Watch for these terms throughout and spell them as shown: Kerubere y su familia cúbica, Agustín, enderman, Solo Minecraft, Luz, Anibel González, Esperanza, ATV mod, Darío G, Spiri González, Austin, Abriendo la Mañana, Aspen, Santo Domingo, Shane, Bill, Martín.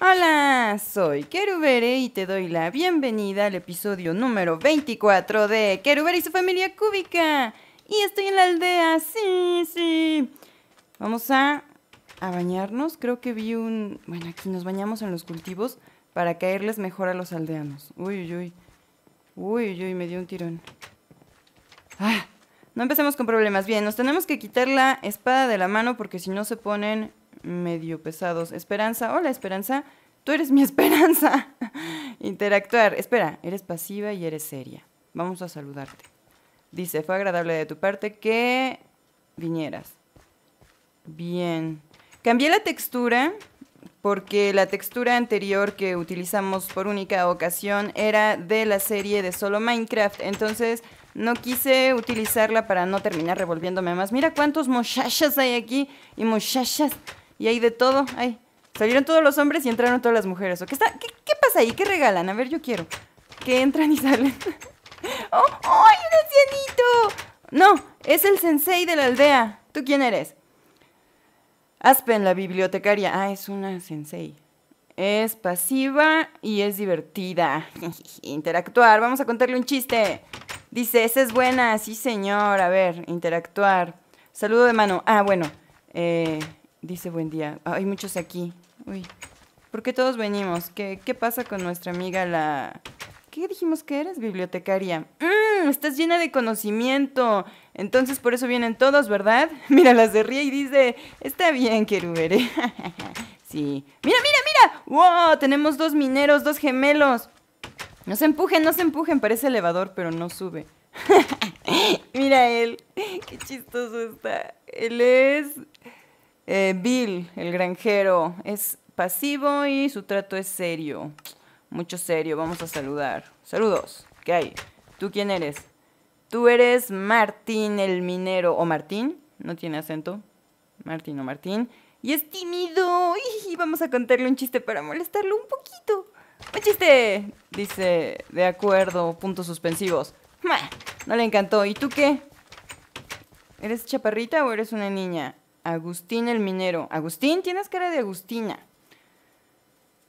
Hola, soy Kerubere y te doy la bienvenida al episodio número 24 de Kerubere y su familia cúbica. Y estoy en la aldea, sí. Vamos a bañarnos. Creo que vi un... Bueno, aquí nos bañamos en los cultivos para caerles mejor a los aldeanos. Uy, me dio un tirón. Ah, no empecemos con problemas. Bien, nos tenemos que quitar la espada de la mano porque si no se ponen... medio pesados. Esperanza, hola Esperanza, tú eres mi esperanza. Interactuar, espera, eres pasiva y eres seria. Vamos a saludarte. Dice, fue agradable de tu parte que vinieras. Bien. Cambié la textura porque la textura anterior que utilizamos por única ocasión era de la serie de Solo Minecraft. Entonces no quise utilizarla para no terminar revolviéndome más. Mira cuántos muchachas hay aquí y muchachas. Y hay de todo, ay. Salieron todos los hombres y entraron todas las mujeres. ¿O qué está? ¿Qué pasa ahí? ¿Qué regalan? A ver, yo quiero. Que entran y salen. ¡Oh! ¡Oh! ¡Hay un ancianito! No, es el sensei de la aldea. ¿Tú quién eres? Aspen, la bibliotecaria. Ah, es una sensei. Es pasiva y es divertida. Interactuar. Vamos a contarle un chiste. Dice, esa es buena. Sí, señor. A ver, interactuar. Saludo de mano. Ah, bueno. Dice, buen día. Ah, hay muchos aquí. Uy, ¿por qué todos venimos? ¿Qué pasa con nuestra amiga la... ¿Qué dijimos que eres? Bibliotecaria. Estás llena de conocimiento. Entonces, por eso vienen todos, ¿verdad? Mira, la se ríe y dice, está bien, Kerubere. Sí. ¡Mira! ¡Wow! Tenemos dos mineros, dos gemelos. No se empujen. Parece elevador, pero no sube. Mira él. Qué chistoso está. Él es... Bill, el granjero, es pasivo y su trato es serio. Mucho serio, vamos a saludar. Saludos, ¿qué hay? ¿Tú quién eres? Tú eres Martín, el minero. ¿O Martín? No tiene acento. Martín o Martín. Y es tímido. Y vamos a contarle un chiste para molestarlo un poquito. ¡Un chiste! Dice, de acuerdo, puntos suspensivos. No le encantó. ¿Y tú qué? ¿Eres chaparrita o eres una niña? Agustín el minero. Agustín, tienes cara de Agustina.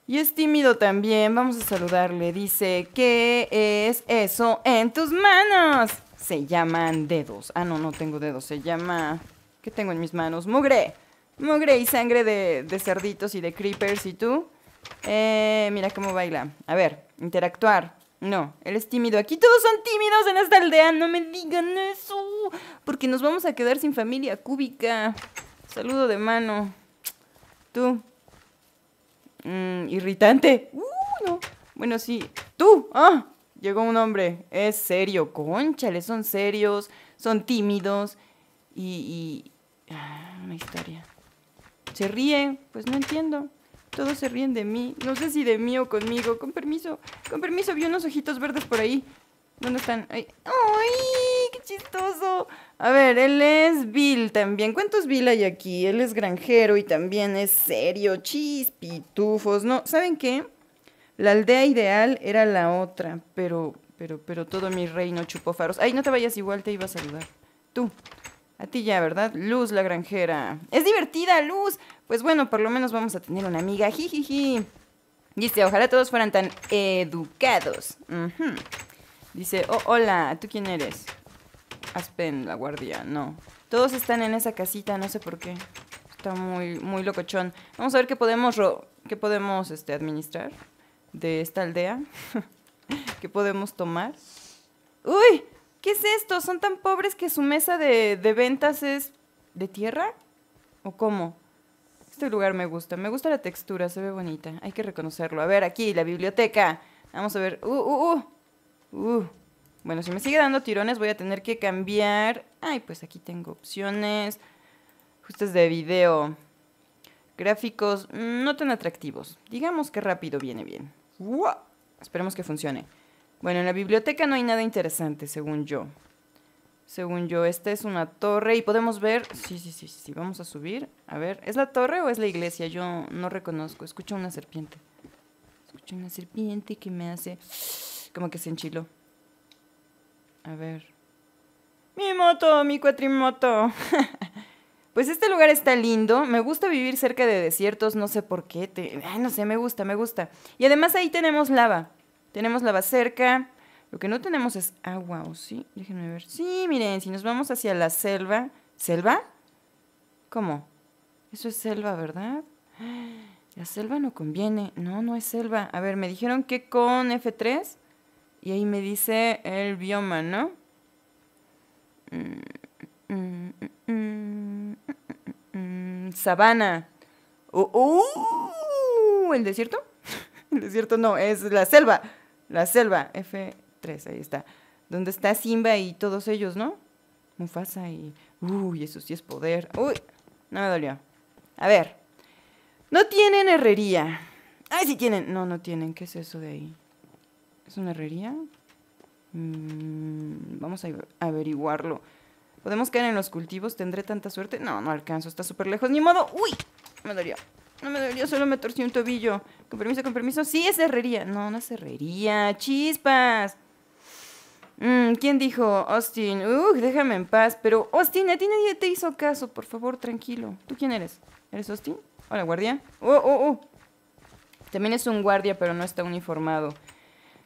Y es tímido también. Vamos a saludarle. Dice, ¿qué es eso en tus manos? Se llaman dedos. Ah, no tengo dedos. Se llama... ¿Qué tengo en mis manos? Mugre. Mugre y sangre de cerditos y de creepers. ¿Y tú? Mira cómo baila. A ver, interactuar. No, él es tímido. Aquí todos son tímidos en esta aldea. No me digan eso. Porque nos vamos a quedar sin familia cúbica. Saludo de mano. Tú. Irritante. No. Bueno, sí. Tú. Ah, llegó un hombre. Es serio. Cónchale, son serios. Son tímidos. Una historia. Se ríe. Pues no entiendo. Todos se ríen de mí. No sé si de mí o conmigo. Con permiso. Con permiso. Vi unos ojitos verdes por ahí. ¿Dónde están? ¡Ay! ¡Qué chistoso! A ver, él es Bill también. ¿Cuántos Bill hay aquí? Él es granjero y también es serio. Chispitufos. No, ¿saben qué? La aldea ideal era la otra, pero todo mi reino chupó faros. Ay, no te vayas, igual te iba a saludar. Tú. A ti ya, ¿verdad? Luz, la granjera. ¡Es divertida, Luz! Pues bueno, por lo menos vamos a tener una amiga. Jijiji. Dice, ojalá todos fueran tan educados. Uh-huh. Dice, oh, hola, ¿tú quién eres? Aspen, la guardia, no. Todos están en esa casita, no sé por qué. Está muy locochón. Vamos a ver qué podemos administrar de esta aldea. ¿Qué podemos tomar? ¡Uy! ¿Qué es esto? ¿Son tan pobres que su mesa de ventas es de tierra? ¿O cómo? Este lugar me gusta. Me gusta la textura, se ve bonita. Hay que reconocerlo. A ver, aquí, la biblioteca. Vamos a ver. Bueno, si me sigue dando tirones voy a tener que cambiar. Ay, pues aquí tengo opciones. Ajustes de video. Gráficos no tan atractivos. Digamos que rápido viene bien. ¡Wow! Esperemos que funcione. Bueno, en la biblioteca no hay nada interesante, según yo. Esta es una torre y podemos ver... Sí, vamos a subir. A ver, ¿es la torre o es la iglesia? Yo no reconozco. Escucho una serpiente. Escucho una serpiente que me hace... Como que se enchiló. A ver. Mi moto, mi cuatrimoto. Pues este lugar está lindo, me gusta vivir cerca de desiertos, no sé por qué, ay, no sé, me gusta. Y además ahí tenemos lava cerca, lo que no tenemos es agua, ¿o sí? Déjenme ver, sí, miren, si nos vamos hacia la selva, ¿selva? ¿Cómo? Eso es selva, ¿verdad? La selva no conviene, no, no es selva. A ver, me dijeron que con F3 y ahí me dice el bioma, ¿no? Sabana. ¿El desierto? El desierto no, es la selva. La selva, F3, ahí está. Donde está Simba y todos ellos, ¿no? Mufasa y... Uy, eso sí es poder. Uy, no me dolió. A ver. No tienen herrería. Ay, sí tienen. No, no tienen. ¿Qué es eso de ahí? ¿Es una herrería? Vamos a averiguarlo. ¿Podemos caer en los cultivos? ¿Tendré tanta suerte? No, no alcanzo. Está súper lejos. ¡Ni modo! ¡Uy! Me dolió. No me dolió, solo me torcí un tobillo. Con permiso, con permiso. Sí, es herrería. No, no es herrería. ¡Chispas! ¿Quién dijo? Austin. Déjame en paz. Pero, Austin, a ti nadie te hizo caso. Por favor, tranquilo. ¿Tú quién eres? ¿Eres Austin? Hola, guardia. También es un guardia, pero no está uniformado.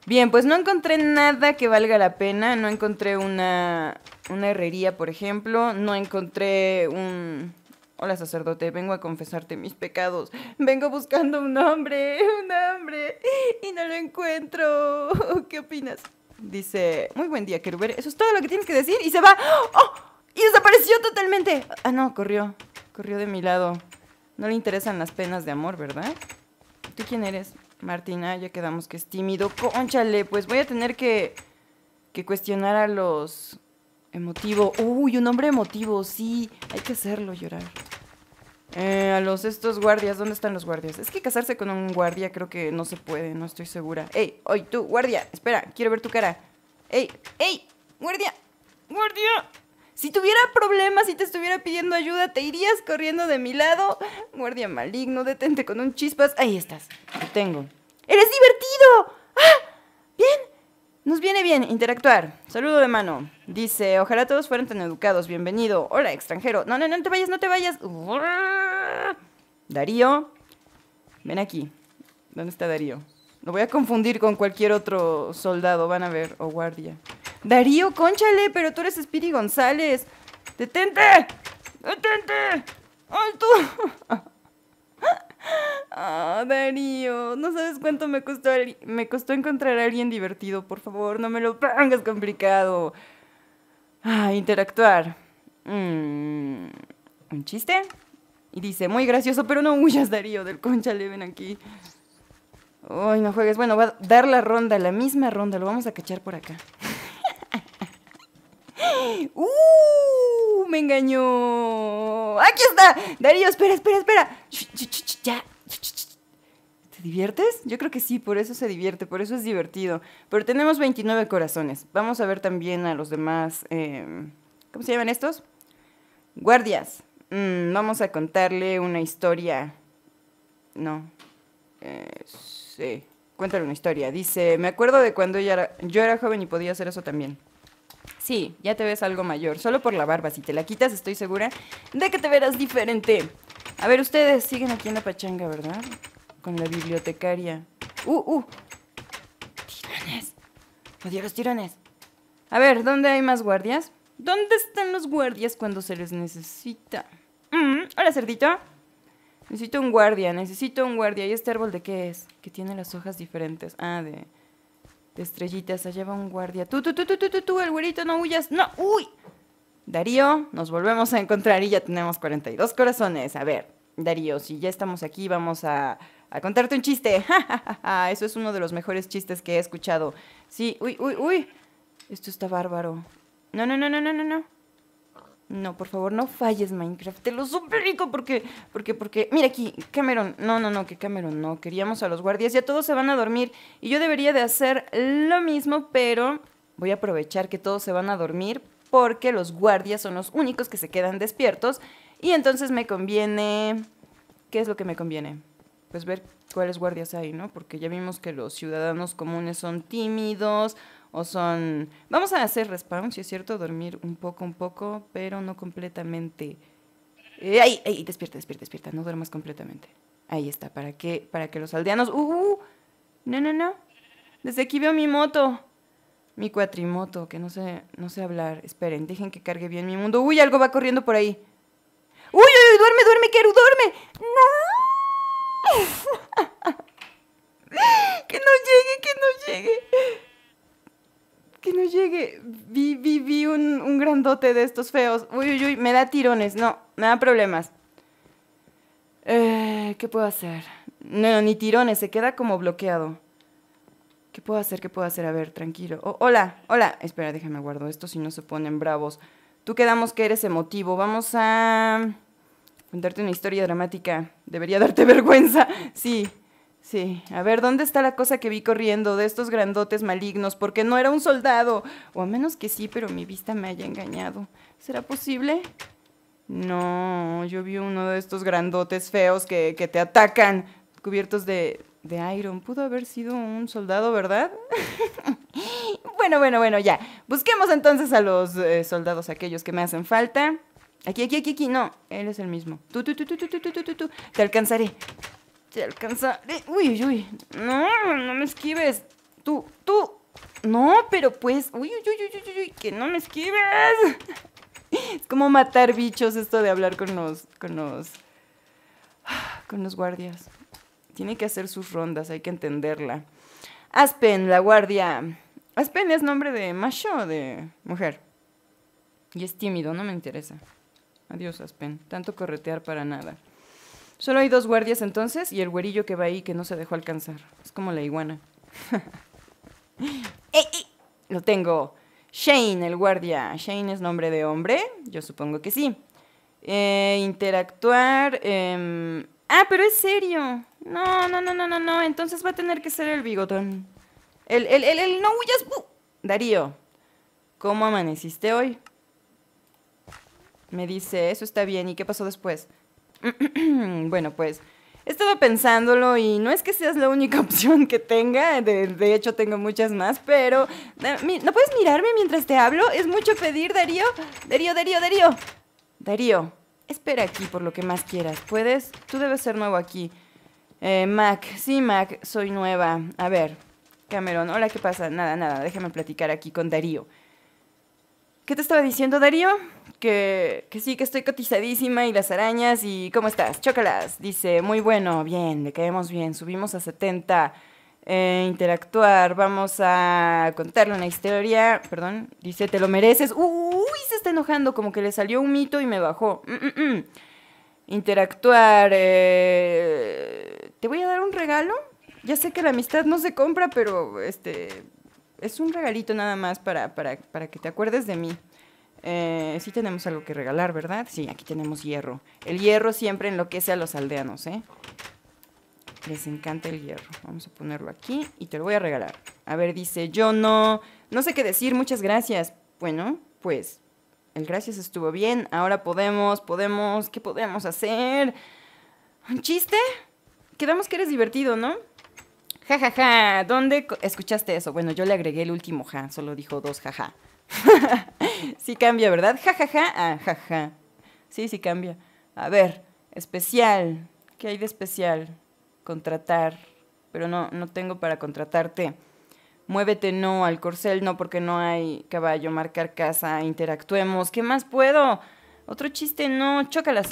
Bien, pues no encontré nada que valga la pena. No encontré una herrería, por ejemplo. No encontré un... Hola, sacerdote, vengo a confesarte mis pecados. Vengo buscando un hombre, y no lo encuentro. ¿Qué opinas? Dice, muy buen día, Kerubere. Eso es todo lo que tienes que decir. Y se va. ¡Oh! Y desapareció totalmente. Ah, no, corrió. Corrió de mi lado. No le interesan las penas de amor, ¿verdad? ¿Tú quién eres? Martina, ya quedamos que es tímido. Cónchale, pues voy a tener que cuestionar a los... Emotivo. Uy, un hombre emotivo, sí. Hay que hacerlo llorar. A los estos guardias. ¿Dónde están los guardias? Es que casarse con un guardia creo que no se puede, no estoy segura. ¡Ey! ¡Oye, tú, guardia! Espera, quiero ver tu cara. ¡Ey! ¡Ey! ¡Guardia! ¡Guardia! Si tuviera problemas, si te estuviera pidiendo ayuda, ¿te irías corriendo de mi lado? Guardia maligno, detente con un chispas. Ahí estás. Lo tengo. ¡Eres divertido! ¡Ah! ¡Bien! Nos viene bien interactuar. Saludo de mano. Dice, ojalá todos fueran tan educados. Bienvenido. Hola, extranjero. No, no, no te vayas, no te vayas. Darío. Ven aquí. ¿Dónde está Darío? Lo voy a confundir con cualquier otro soldado, van a ver, o guardia. Darío, cónchale, pero tú eres Spiri González. ¡Detente! ¡Detente! ¡Alto! Ah, oh, Darío, no sabes cuánto me costó encontrar a alguien divertido. Por favor, no me lo pongas complicado. Ah, interactuar. ¿Un chiste? Y dice, muy gracioso, pero no huyas, Darío, del cónchale, ven aquí. Ay, no juegues. Bueno, va a dar la ronda, la misma ronda. Lo vamos a cachar por acá. Me engañó. ¡Aquí está! Darío, espera. Ya. ¿Te diviertes? Yo creo que sí, por eso se divierte, por eso es divertido. Pero tenemos 29 corazones. Vamos a ver también a los demás... ¿cómo se llaman estos? Guardias. Vamos a contarle una historia. No. Sí. Cuéntale una historia. Dice, me acuerdo de cuando yo era joven y podía hacer eso también. Sí, ya te ves algo mayor, solo por la barba. Si te la quitas, estoy segura de que te verás diferente. A ver, ustedes siguen aquí en la pachanga, ¿verdad? Con la bibliotecaria. ¡Tirones! ¡Odio los tirones! A ver, ¿dónde hay más guardias? ¿Dónde están los guardias cuando se les necesita? Hola, cerdito. Necesito un guardia. ¿Y este árbol de qué es? Que tiene las hojas diferentes. Ah, de estrellitas, allá va un guardia. Tú, el güerito, no huyas. No, uy. Darío, nos volvemos a encontrar y ya tenemos 42 corazones. A ver, Darío, si ya estamos aquí, vamos a contarte un chiste. Eso es uno de los mejores chistes que he escuchado. Sí, uy. Esto está bárbaro. No. No, por favor, no falles, Minecraft. Te lo suplico porque... Mira aquí, Cameron. No. Queríamos a los guardias. Ya todos se van a dormir. Y yo debería de hacer lo mismo, pero... Voy a aprovechar que todos se van a dormir porque los guardias son los únicos que se quedan despiertos. Y entonces me conviene... ¿Qué es lo que me conviene? Pues ver cuáles guardias hay, ¿no? Porque ya vimos que los ciudadanos comunes son tímidos... O son... Vamos a hacer respawn, si es cierto, dormir un poco, pero no completamente. ¡Ay, ay! Despierta, despierta, despierta. No duermas completamente. Ahí está. Para que los aldeanos... No, no, no. Desde aquí veo mi moto. Mi cuatrimoto, que no sé hablar. Esperen, dejen que cargue bien mi mundo. ¡Uy, algo va corriendo por ahí! ¡Uy, uy, uy! ¡Duerme, duerme, Keru, duerme! ¡No! ¡Que no llegue, que no llegue! ¡Que no llegue! Vi un grandote de estos feos. ¡Uy, uy, uy! Me da tirones. No, me da problemas. ¿Qué puedo hacer? No, ni tirones. Se queda como bloqueado. ¿Qué puedo hacer? ¿Qué puedo hacer? A ver, tranquilo. Oh, hola, hola. Espera, déjame guardo esto si no se ponen bravos. Tú quedamos que eres emotivo. Vamos a contarte una historia dramática. Debería darte vergüenza. Sí, sí. A ver, ¿dónde está la cosa que vi corriendo de estos grandotes malignos? Porque no era un soldado. O a menos que sí, pero mi vista me haya engañado. ¿Será posible? No, yo vi uno de estos grandotes feos que te atacan. Cubiertos de iron. Pudo haber sido un soldado, ¿verdad? Bueno, ya. Busquemos entonces a los soldados, aquellos que me hacen falta. Aquí. No, él es el mismo. Tú. Te alcanzaré. Te alcanzaré. Uy, uy. No, no me esquives. Tú. No, pero pues. Uy. Que no me esquives. Es como matar bichos esto de hablar con los guardias. Tiene que hacer sus rondas, hay que entenderla. Aspen, la guardia. Aspen es nombre de macho o de mujer. Y es tímido, no me interesa. Adiós, Aspen. Tanto corretear para nada. Solo hay dos guardias entonces y el güerillo que va ahí que no se dejó alcanzar. Es como la iguana. ¡Ey! Lo tengo. Shane, el guardia. Shane es nombre de hombre. Yo supongo que sí. Interactuar. Pero es serio. No. Entonces va a tener que ser el bigotón. El no huyas. Darío, ¿cómo amaneciste hoy? Me dice, eso está bien. ¿Y qué pasó después? Bueno, pues, estaba pensándolo y no es que seas la única opción que tenga. De hecho, tengo muchas más, pero... ¿No puedes mirarme mientras te hablo? ¿Es mucho pedir, Darío? Darío. Darío. Espera aquí por lo que más quieras. ¿Puedes? Tú debes ser nuevo aquí. Mac. Sí, Mac. Soy nueva. A ver. Cameron. Hola, ¿qué pasa? Nada. Déjame platicar aquí con Darío. ¿Qué te estaba diciendo, Darío? Que sí, que estoy cotizadísima y las arañas y... ¿Cómo estás? Chócalas. Dice, muy bueno. Bien, le caemos bien. Subimos a 70. Interactuar. Vamos a contarle una historia. Perdón. Dice, te lo mereces. Uy, se está enojando. Como que le salió un mito y me bajó. Interactuar. Te voy a dar un regalo. Ya sé que la amistad no se compra, pero es un regalito nada más para que te acuerdes de mí. Sí tenemos algo que regalar, ¿verdad? Sí, aquí tenemos hierro. El hierro siempre enloquece a los aldeanos, ¿eh? Les encanta el hierro. Vamos a ponerlo aquí y te lo voy a regalar. A ver, dice, yo no sé qué decir, muchas gracias. Bueno, pues, el gracias estuvo bien. Ahora ¿qué podemos hacer? ¿Un chiste? Quedamos que eres divertido, ¿no? Ja, ja, ja. ¿Dónde escuchaste eso? Bueno, yo le agregué el último ja, solo dijo 2 jaja. Ja. Sí cambia, ¿verdad? Ja, ja, ja. Ah, ja, ja. Sí cambia. A ver, especial. ¿Qué hay de especial? Contratar, pero no tengo para contratarte. Muévete, no, al corcel, no, porque no hay caballo. Marcar casa, interactuemos. ¿Qué más puedo? Otro chiste, no, chócalas.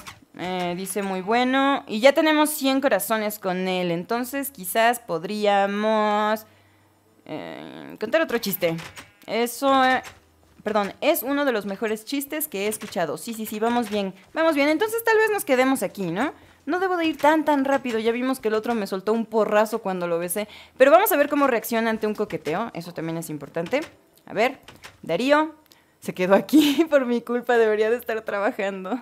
Dice, muy bueno. Y ya tenemos 100 corazones con él, entonces quizás podríamos contar otro chiste. Eso, perdón, es uno de los mejores chistes que he escuchado. Sí, vamos bien. Entonces tal vez nos quedemos aquí, ¿no? No debo de ir tan rápido, ya vimos que el otro me soltó un porrazo cuando lo besé. Pero vamos a ver cómo reacciona ante un coqueteo, eso también es importante. A ver, Darío se quedó aquí, por mi culpa debería de estar trabajando.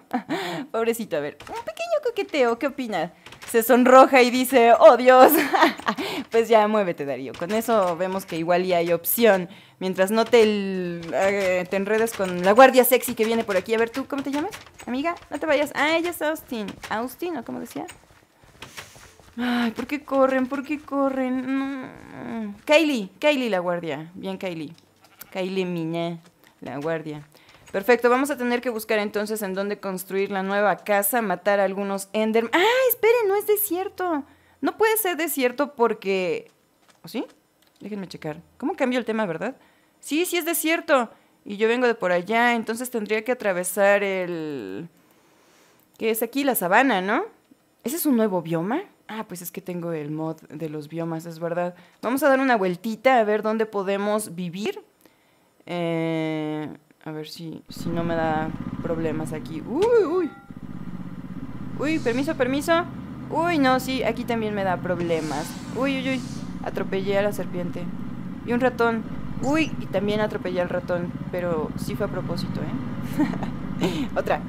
Pobrecito, a ver, un pequeño coqueteo, ¿qué opinas? Se sonroja y dice, ¡oh Dios! Pues ya, muévete, Darío, con eso vemos que igual ya hay opción. Mientras no te enredes con la guardia sexy que viene por aquí. A ver, ¿tú cómo te llamas, amiga? No te vayas. Ella es Austin. ¿Austin o cómo decía? Ay, ¿por qué corren? No. Kylie la guardia. Bien, Kylie miña, la guardia. Perfecto, vamos a tener que buscar entonces en dónde construir la nueva casa, matar a algunos endermen. ¡Ah, esperen! No es desierto. No puede ser desierto porque... ¿O sí? Déjenme checar. ¿Cómo cambió el tema, verdad? Sí, sí es desierto. Y yo vengo de por allá, entonces tendría que atravesar el... ¿Qué es aquí? La sabana, ¿no? ¿Ese es un nuevo bioma? Ah, pues es que tengo el mod de los biomas, es verdad. Vamos a dar una vueltita a ver dónde podemos vivir. A ver si no me da problemas aquí. ¡Uy, uy! ¡Uy, permiso, permiso! ¡Uy, no, sí! Aquí también me da problemas. ¡Uy, uy, uy! Atropellé a la serpiente. Y un ratón. ¡Uy! Y también atropellé al ratón. Pero sí fue a propósito, ¿eh? Otra.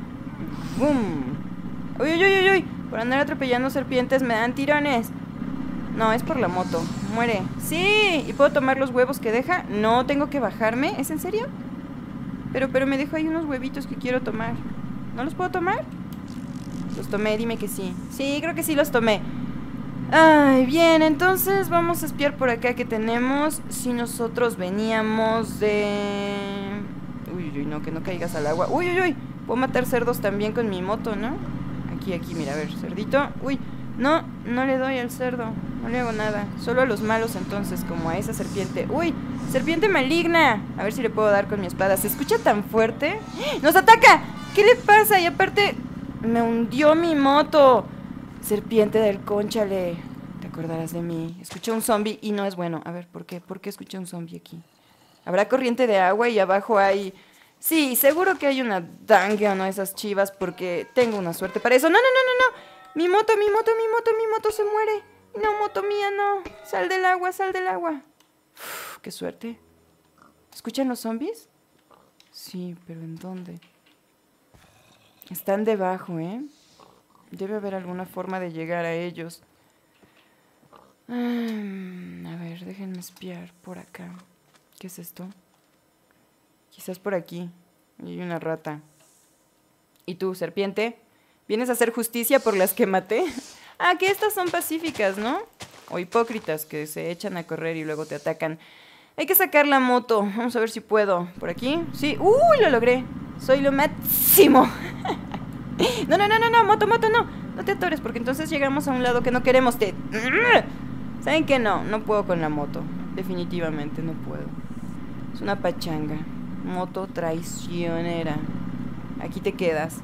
¡Bum! ¡Uy, uy, uy, uy! Por andar atropellando serpientes me dan tirones. No, es por la moto. Muere. ¡Sí! ¿Y puedo tomar los huevos que deja? No, tengo que bajarme. ¿Es en serio? Pero me dejó ahí unos huevitos que quiero tomar. ¿No los puedo tomar? Los tomé, dime que sí. Sí, creo que sí los tomé. Ay, bien, entonces vamos a espiar por acá que tenemos. Si nosotros veníamos de... Uy, uy, no, que no caigas al agua. Uy, uy, uy. Puedo matar cerdos también con mi moto, ¿no? Aquí, aquí, mira, a ver, cerdito. Uy, no, no le doy al cerdo. No le hago nada. Solo a los malos entonces, como a esa serpiente. ¡Uy! ¡Serpiente maligna! A ver si le puedo dar con mi espada. ¿Se escucha tan fuerte? ¡Nos ataca! ¿Qué le pasa? Y aparte, me hundió mi moto. Serpiente del cónchale. Te acordarás de mí. Escuché un zombie y no es bueno. A ver, ¿por qué? ¿Por qué escuché un zombie aquí? ¿Habrá corriente de agua y abajo hay...? Sí, seguro que hay una danga, ¿no? Esas chivas, porque tengo una suerte para eso. ¡No, no, no, no, no! ¡Mi moto, mi moto, mi moto, mi moto se muere! No, moto mía, no. Sal del agua, sal del agua. Uf, qué suerte. ¿Escuchan los zombies? Sí, pero ¿en dónde? Están debajo, ¿eh? Debe haber alguna forma de llegar a ellos. A ver, déjenme espiar por acá. ¿Qué es esto? Quizás por aquí. Hay una rata. ¿Y tú, serpiente? ¿Vienes a hacer justicia por las que maté? Ah, que estas son pacíficas, ¿no? O hipócritas que se echan a correr y luego te atacan. Hay que sacar la moto. Vamos a ver si puedo. ¿Por aquí? Sí. ¡Uy! Lo logré. Soy lo máximo. No, no, no, no, no. Moto, moto, no. No te atores porque entonces llegamos a un lado que no queremos. Te... ¿Saben qué? No. No puedo con la moto. Definitivamente no puedo. Es una pachanga. Moto traicionera. Aquí te quedas.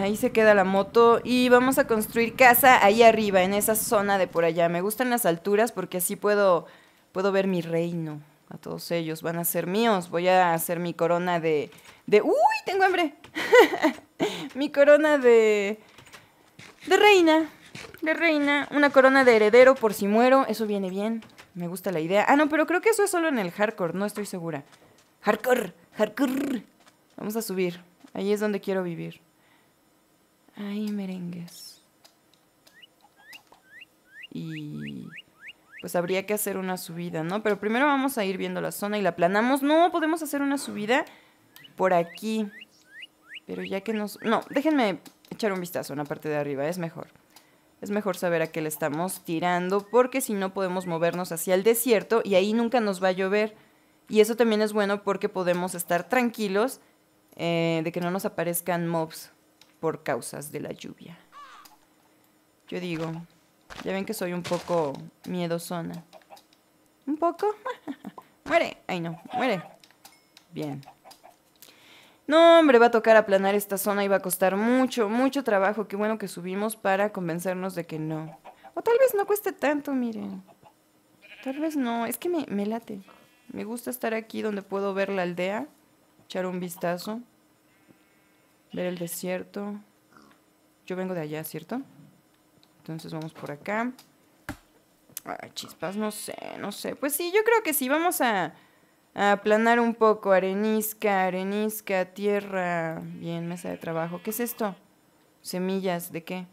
Ahí se queda la moto y vamos a construir casa ahí arriba, en esa zona de por allá. Me gustan las alturas porque así puedo ver mi reino. A todos ellos van a ser míos. Voy a hacer mi corona de... ¡Uy! Tengo hambre. Mi corona de reina. De reina. Una corona de heredero por si muero. Eso viene bien. Me gusta la idea. Ah, no, pero creo que eso es solo en el hardcore. No estoy segura. Hardcore. Hardcore. Vamos a subir. Ahí es donde quiero vivir. Ay, merengues. Y pues habría que hacer una subida, ¿no? Pero primero vamos a ir viendo la zona y la aplanamos. No, podemos hacer una subida por aquí. Pero ya que nos... No, déjenme echar un vistazo en la parte de arriba, es mejor. Es mejor saber a qué le estamos tirando porque si no podemos movernos hacia el desierto y ahí nunca nos va a llover. Y eso también es bueno porque podemos estar tranquilos de que no nos aparezcan mobs por causas de la lluvia. Yo digo, ya ven que soy un poco miedosona. ¿Un poco? Muere. Ay, no, muere. Bien. No, hombre, va a tocar aplanar esta zona y va a costar mucho, mucho trabajo. Qué bueno que subimos para convencernos de que no. O tal vez no cueste tanto, miren. Tal vez no. Es que me late. Me gusta estar aquí donde puedo ver la aldea, echar un vistazo. Ver el desierto. Yo vengo de allá, ¿cierto? Entonces vamos por acá. Ay, chispas, no sé, no sé. Pues sí, yo creo que sí. Vamos a aplanar un poco. Arenisca, arenisca, tierra. Bien, mesa de trabajo. ¿Qué es esto? Semillas, ¿de qué?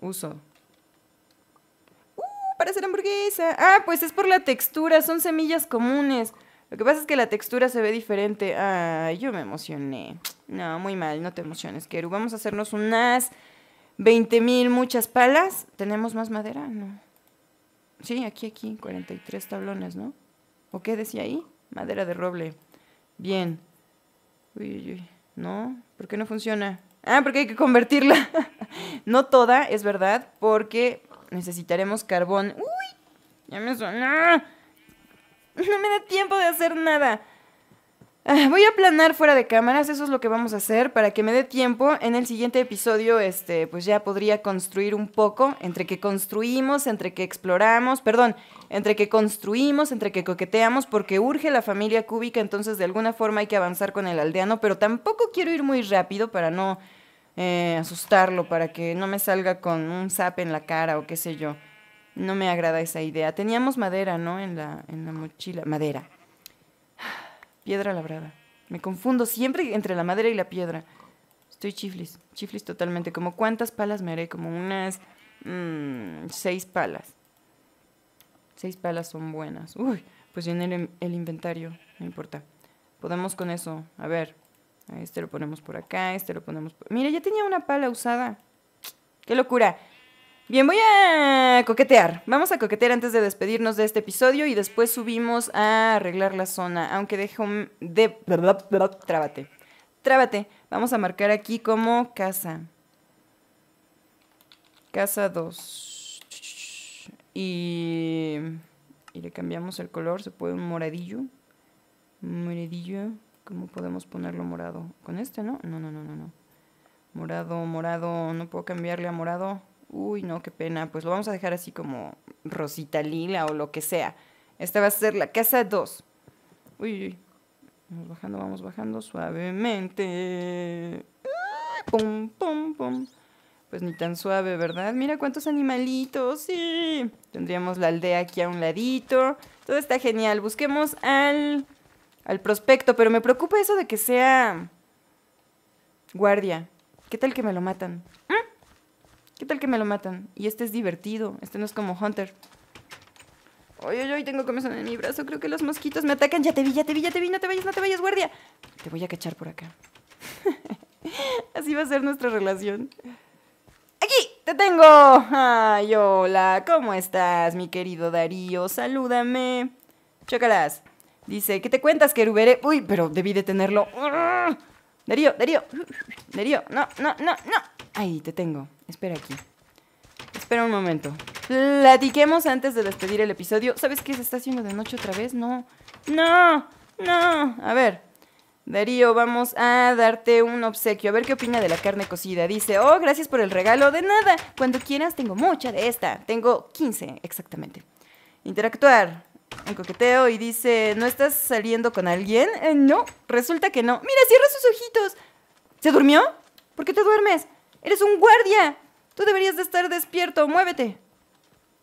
Uso. Para hacer hamburguesa. Ah, pues es por la textura. Son semillas comunes. Lo que pasa es que la textura se ve diferente. Ay, yo me emocioné. No, muy mal, no te emociones, Keru. Vamos a hacernos unas 20,000 muchas palas. ¿Tenemos más madera? No. Sí, aquí, aquí, 43 tablones, ¿no? ¿O qué decía ahí? Madera de roble. Bien. Uy, uy. No, ¿por qué no funciona? Ah, porque hay que convertirla. No toda, es verdad, porque necesitaremos carbón. ¡Uy! Ya me sonó. No me da tiempo de hacer nada. Voy a planear fuera de cámaras, eso es lo que vamos a hacer para que me dé tiempo. En el siguiente episodio, pues ya podría construir un poco, entre que construimos, entre que exploramos, perdón, entre que construimos, entre que coqueteamos, porque urge la familia cúbica, entonces de alguna forma hay que avanzar con el aldeano, pero tampoco quiero ir muy rápido para no asustarlo, para que no me salga con un zap en la cara o qué sé yo. No me agrada esa idea. Teníamos madera, ¿no? En la mochila. Madera. Piedra labrada. Me confundo siempre entre la madera y la piedra. Estoy chiflis. Chiflis totalmente. ¿Como cuántas palas me haré? Como unas... 6 palas. 6 palas son buenas. Uy, pues en el inventario. No importa. Podemos con eso. A ver. A este lo ponemos por acá. Este lo ponemos por... Mira, ya tenía una pala usada. ¡Qué locura! Bien, voy a coquetear. Vamos a coquetear antes de despedirnos de este episodio y después subimos a arreglar la zona. Aunque dejo de... Trábate. Trábate. Vamos a marcar aquí como casa. Casa 2. Y le cambiamos el color. Se puede un moradillo. Moradillo. ¿Cómo podemos ponerlo morado? ¿Con este, no? No, no, no, no, no. Morado, morado. No puedo cambiarle a morado. Uy, no, qué pena. Pues lo vamos a dejar así como Rosita Lila o lo que sea. Esta va a ser la casa 2. Uy, uy. Vamos bajando suavemente. Pum, pum, pum. Pues ni tan suave, ¿verdad? Mira cuántos animalitos, sí. Tendríamos la aldea aquí a un ladito. Todo está genial. Busquemos al prospecto, pero me preocupa eso de que sea guardia. ¿Qué tal que me lo matan? ¿Qué tal que me lo matan? Y este es divertido. Este no es como Hunter. Ay, ay, ay, tengo comezón en mi brazo. Creo que los mosquitos me atacan. Ya te vi, ya te vi, ya te vi. No te vayas, no te vayas, guardia. Te voy a cachar por acá. Así va a ser nuestra relación. ¡Aquí! ¡Te tengo! ¡Ay, hola! ¿Cómo estás, mi querido Darío? Salúdame. Chócalas. Dice, ¿qué te cuentas, Kerubere? Uy, pero debí detenerlo. Darío, Darío. Darío, no, no, no, no. Ahí, te tengo. Espera aquí. Espera un momento. Platiquemos antes de despedir el episodio. ¿Sabes qué? ¿Se está haciendo de noche otra vez? No. ¡No! ¡No! A ver. Darío, vamos a darte un obsequio. A ver qué opina de la carne cocida. Dice, oh, gracias por el regalo. De nada. Cuando quieras, tengo mucha de esta. Tengo 15, exactamente. Interactuar. Un coqueteo y dice, ¿no estás saliendo con alguien? No, resulta que no. Mira, cierra sus ojitos. ¿Se durmió? ¿Por qué te duermes? ¡Eres un guardia! ¡Tú deberías de estar despierto! ¡Muévete!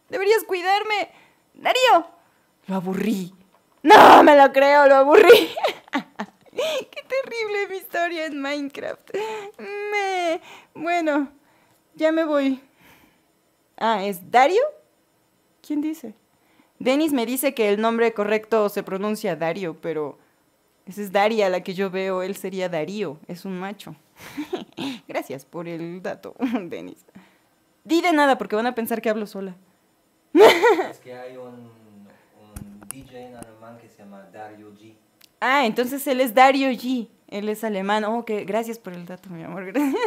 ¡Deberías cuidarme! ¡Darío! ¡Lo aburrí! ¡No me lo creo! ¡Lo aburrí! ¡Qué terrible mi historia en Minecraft! Bueno, ya me voy. Ah, ¿es Darío? ¿Quién dice? Denis me dice que el nombre correcto se pronuncia Darío, pero... Esa es Daria la que yo veo. Él sería Darío. Es un macho. Gracias por el dato, Denis. Di de nada, porque van a pensar que hablo sola. Es que hay un DJ en alemán que se llama Darío G. Ah, entonces él es Darío G. Él es alemán. Oh, okay. Gracias por el dato, mi amor. Gracias. Yo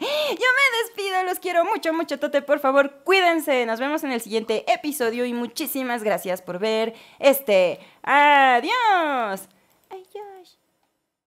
me despido. Los quiero mucho, mucho, tote. Por favor, cuídense. Nos vemos en el siguiente episodio y muchísimas gracias por ver este. ¡Adiós!